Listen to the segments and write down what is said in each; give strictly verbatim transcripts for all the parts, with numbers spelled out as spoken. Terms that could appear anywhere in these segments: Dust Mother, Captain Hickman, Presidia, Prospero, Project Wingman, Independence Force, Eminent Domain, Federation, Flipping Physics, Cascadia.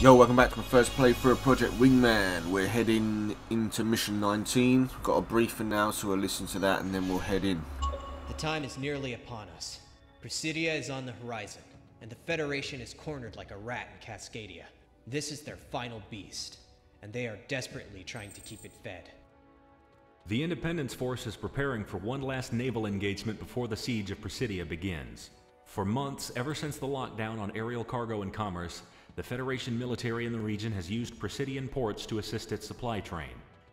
Yo, welcome back to my first playthrough of Project Wingman. We're heading into Mission nineteen. We've got a briefing now, so we'll listen to that and then we'll head in. The time is nearly upon us. Presidia is on the horizon, and the Federation is cornered like a rat in Cascadia. This is their final beast, and they are desperately trying to keep it fed. The Independence Force is preparing for one last naval engagement before the siege of Presidia begins. For months, ever since the lockdown on aerial cargo and commerce, the Federation military in the region has used Presidian ports to assist its supply train.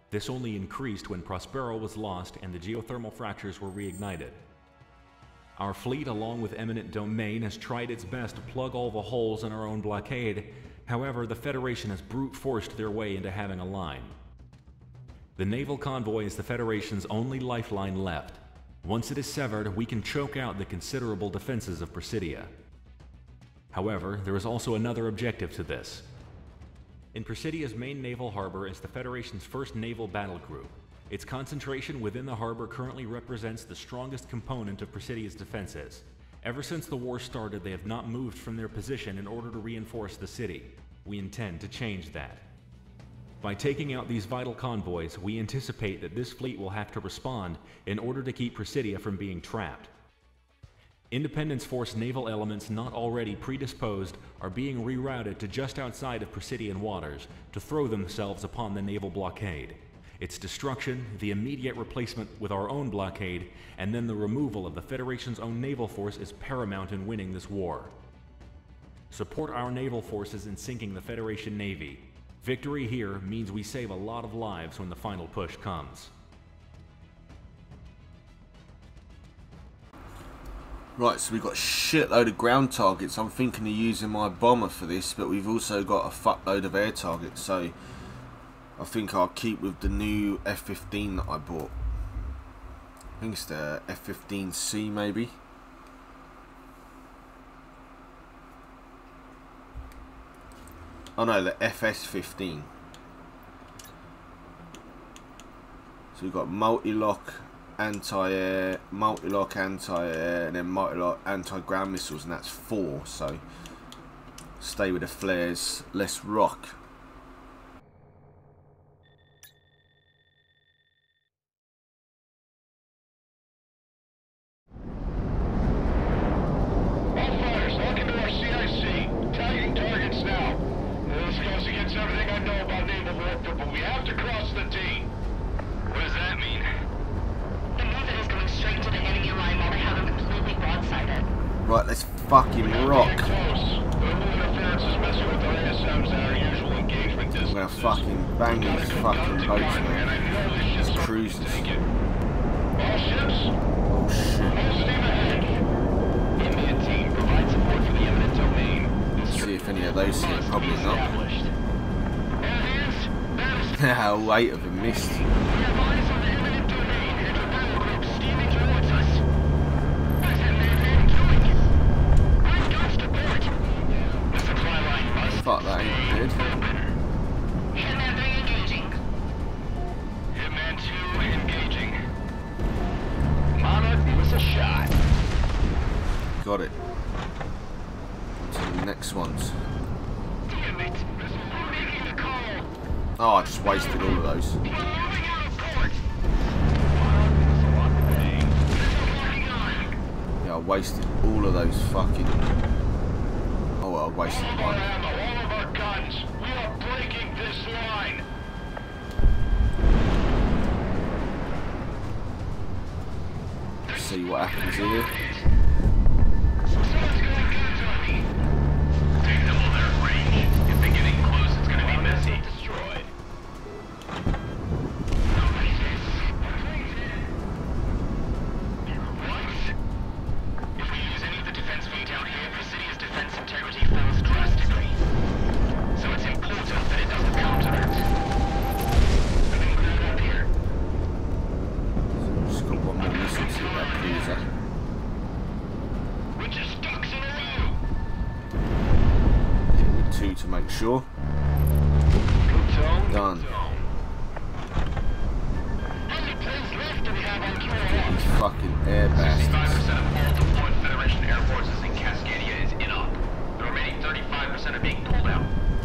This only increased when Prospero was lost and the geothermal fractures were reignited. Our fleet, along with Eminent Domain, has tried its best to plug all the holes in our own blockade. However, the Federation has brute-forced their way into having a line. The naval convoy is the Federation's only lifeline left. Once it is severed, we can choke out the considerable defenses of Presidia. However, there is also another objective to this. In Presidia's main naval harbor is the Federation's first naval battle group. Its concentration within the harbor currently represents the strongest component of Presidia's defenses. Ever since the war started, they have not moved from their position in order to reinforce the city. We intend to change that. By taking out these vital convoys, we anticipate that this fleet will have to respond in order to keep Presidia from being trapped. Independence Force naval elements not already predisposed are being rerouted to just outside of Presidian waters to throw themselves upon the naval blockade. Its destruction, the immediate replacement with our own blockade, and then the removal of the Federation's own naval force is paramount in winning this war. Support our naval forces in sinking the Federation Navy. Victory here means we save a lot of lives when the final push comes. Right, so we've got a shitload of ground targets. I'm thinking of using my bomber for this, but we've also got a fuckload of air targets, so I think I'll keep with the new F fifteen that I bought. I think it's the F fifteen C maybe. Oh no, the F S fifteen. So we've got multi-lock, anti-air, multi-lock, anti-air, and then multi-lock, anti-ground missiles, and that's four, so stay with the flares, let's rock. Eight of them missed. We have eyes on the Eminent Domain and a battle group steaming towards us. What's that man doing? I've got to board. The supply line must fuck, that ain't good. Hitman three engaging. Hitman two engaging. Monarch was a shot. Got it. To the next ones. Damn it. We're making the call. Oh, I just wasted all of those. Yeah, I wasted all of those fucking... Oh, well, I wasted one. All of our guns. We are breaking this line. Let's see what happens here.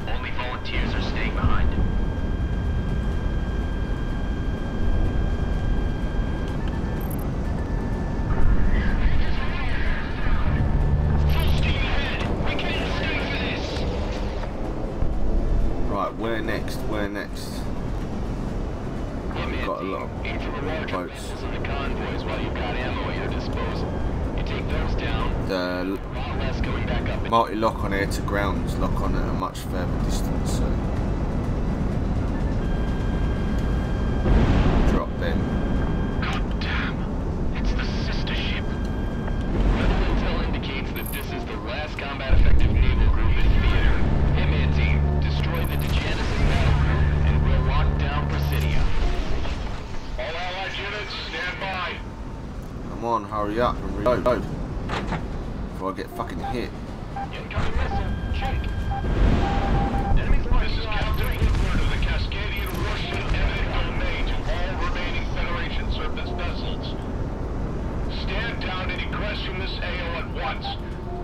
Only where next? Where next? We've got a lot of boats. The multi-lock on air to grounds, lock on at a much further distance. So. Drop them. Come on, hurry up and reload before I get fucking hit. Incoming missile, check. This is Captain Hickman of the Cascadia Russian Eminent Domain to all remaining Federation surface vessels. Stand down and egress from this A O at once.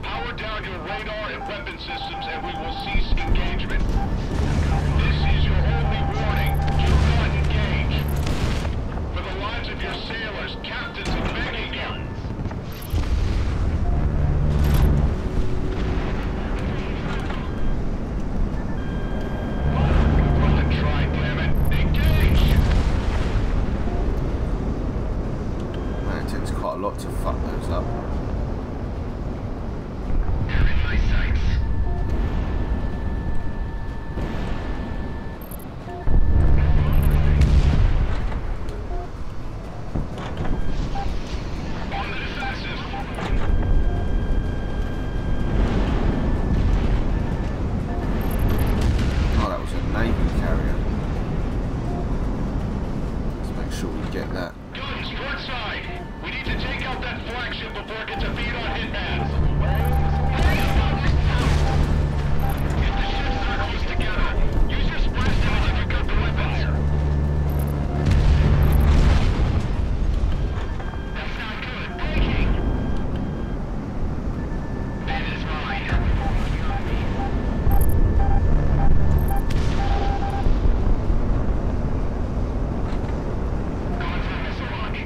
Power down your radar and weapon systems and we will cease engagement. This is your only warning. Do not engage. For the lives of your sailors, captains and lot to fuck those up. They're in my sights. On the defensive. Oh, that was a Navy carrier. Let's make sure we get that. Guns, port side! We need to take out that flagship before it gets a beat on hitmans. Hang up on this town! Get the ships that are close together. Use your splash damage if you cut the weapons. That's not good. Breaking! That is mine. Going for missile launch.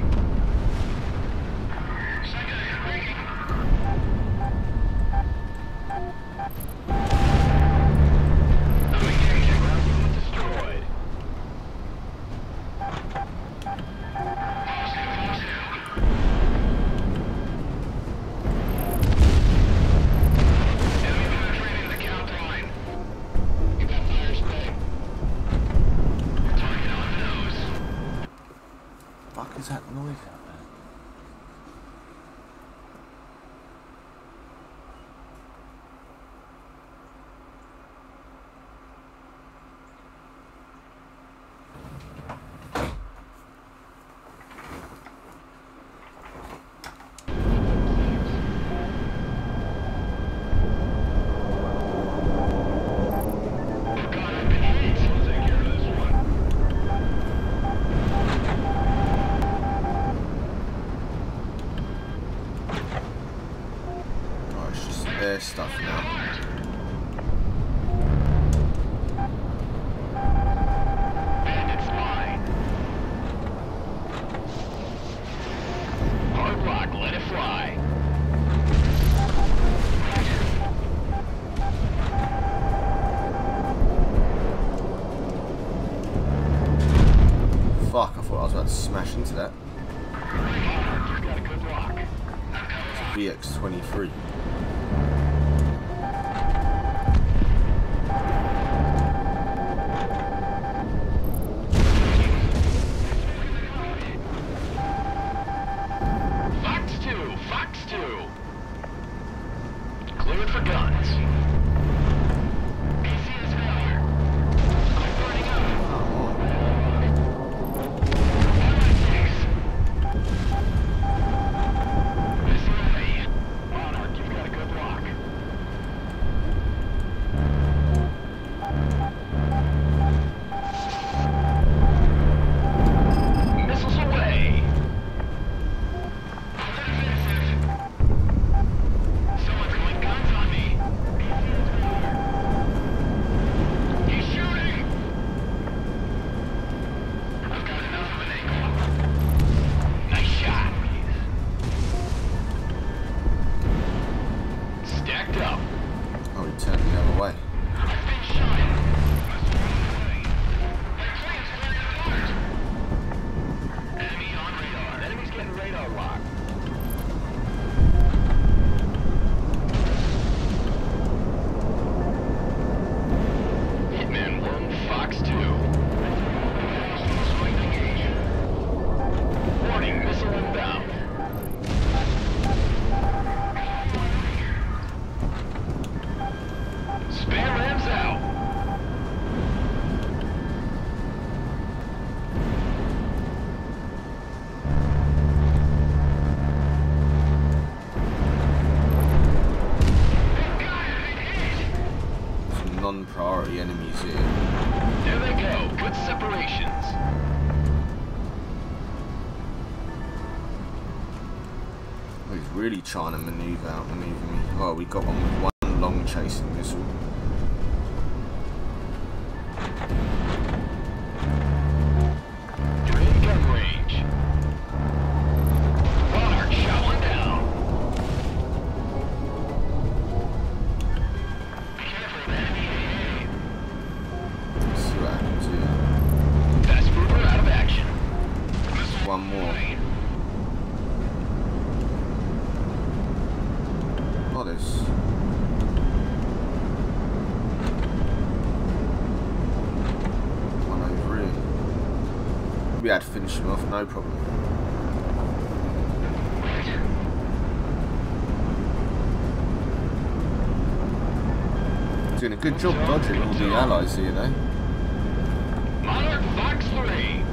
Stuff now. Fuck, I thought I was about to smash into that. It's a V X twenty-three. Up. Oh, he turned the other way. I've been shot. one priority enemies here. There they go. Good separations. He's really trying to maneuver out, maneuver me. Oh, we got on with one long chasing missile. I'd finish him off, no problem. Doing a good job dodging all the allies here, though. Monarch Fox three.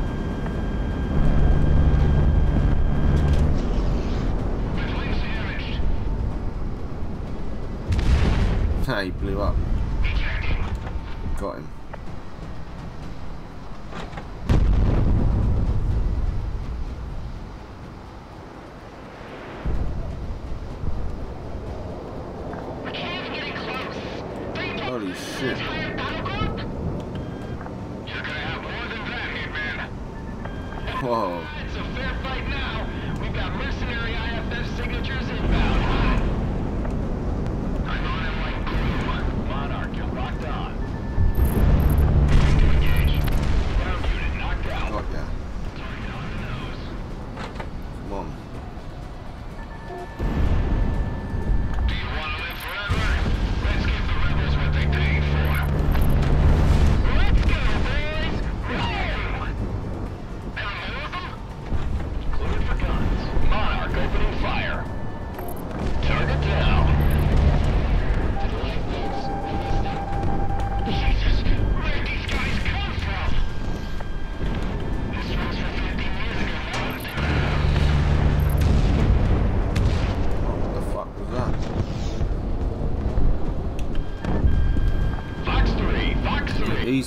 Hey, he blew up. Got him.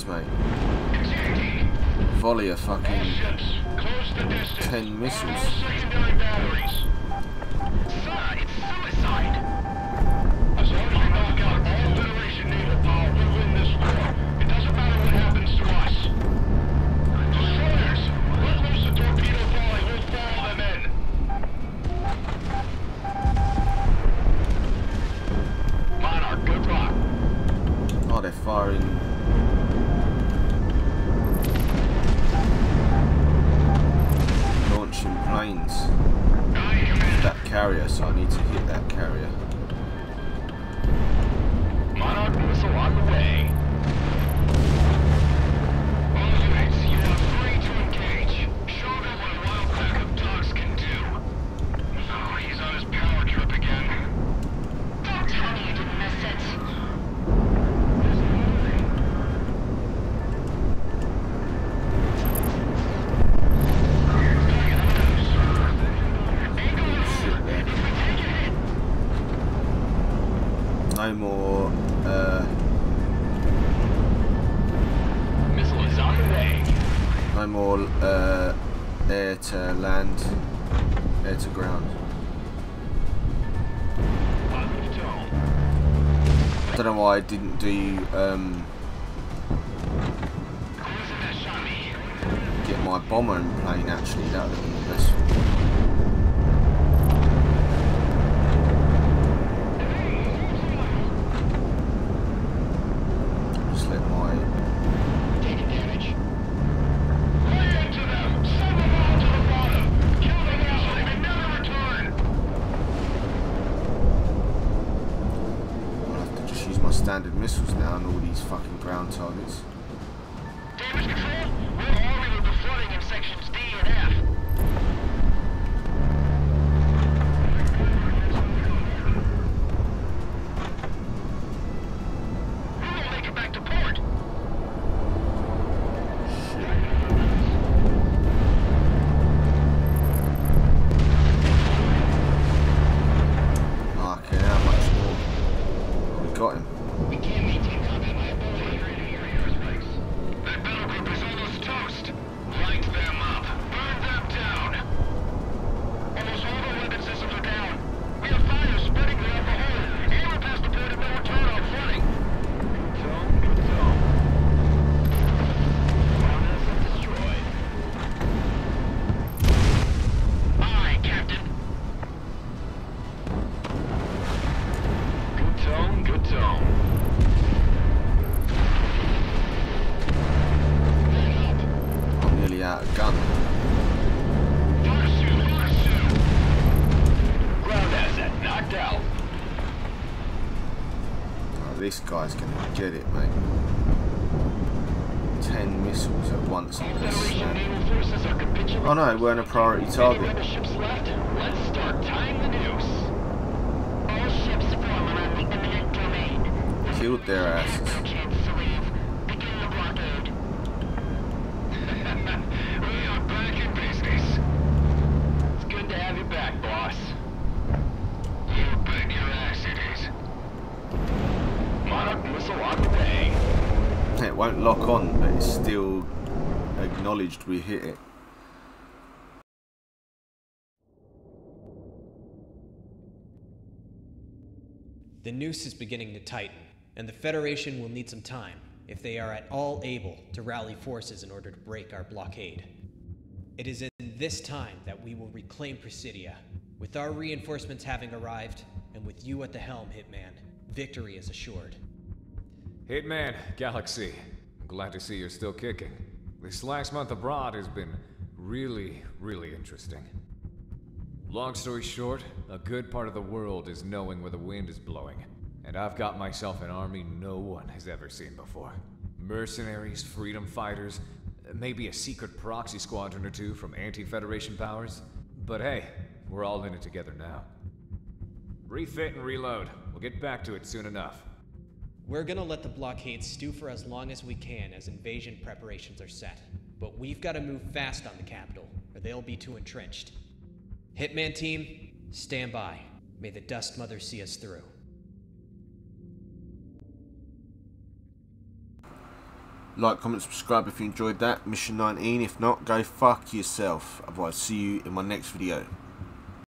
Mate. Volley of fucking ten missiles. Oh, they're firing. Carrier, so I need to hit that carrier. Monarch missile on the way. All units, you are free to engage. Show them what a wild pack of dogs can do. Oh, he's on his power trip again. Don't tell me you didn't miss it. No more, uh... missile is on the way. No more, uh... air to land, air to ground. I don't know why I didn't do, um... get my bomber in plane, actually. That would have been the best. Standard missiles now and all these fucking ground targets. Damage control, we're already with the flooding in sections D and F. We will make it back to port. Shit. Okay, how much more? Oh, we got him. We can't maintain combat by a boat. zone. I'm nearly out of gun. Pursuit, pursuit. Ground asset knocked out. Oh, this guy's gonna get it, mate. Ten missiles at once. On this, uh... Oh no, we're in a priority target. Let's start tying the noose. All ships forming on the Eminent Domain. Killed their asses. Begin the blockade. We are back in business. It's good to have you back, boss. You bet your ass it is. Monarch missile on the bang. It won't lock on, but it's still acknowledged we hit it. The noose is beginning to tighten, and the Federation will need some time, if they are at all able, to rally forces in order to break our blockade. It is in this time that we will reclaim Presidia. With our reinforcements having arrived, and with you at the helm, Hitman, victory is assured. Hitman, Galaxy, I'm glad to see you're still kicking. This last month abroad has been really, really interesting. Long story short, a good part of the world is knowing where the wind is blowing, and I've got myself an army no one has ever seen before. Mercenaries, freedom fighters, maybe a secret proxy squadron or two from anti-Federation powers. But hey, we're all in it together now. Refit and reload. We'll get back to it soon enough. We're gonna let the blockade stew for as long as we can as invasion preparations are set. But we've gotta move fast on the capital, or they'll be too entrenched. Hitman team, stand by. May the Dust Mother see us through. Like, comment, subscribe if you enjoyed that. Mission nineteen, if not, go fuck yourself. Otherwise, see you in my next video.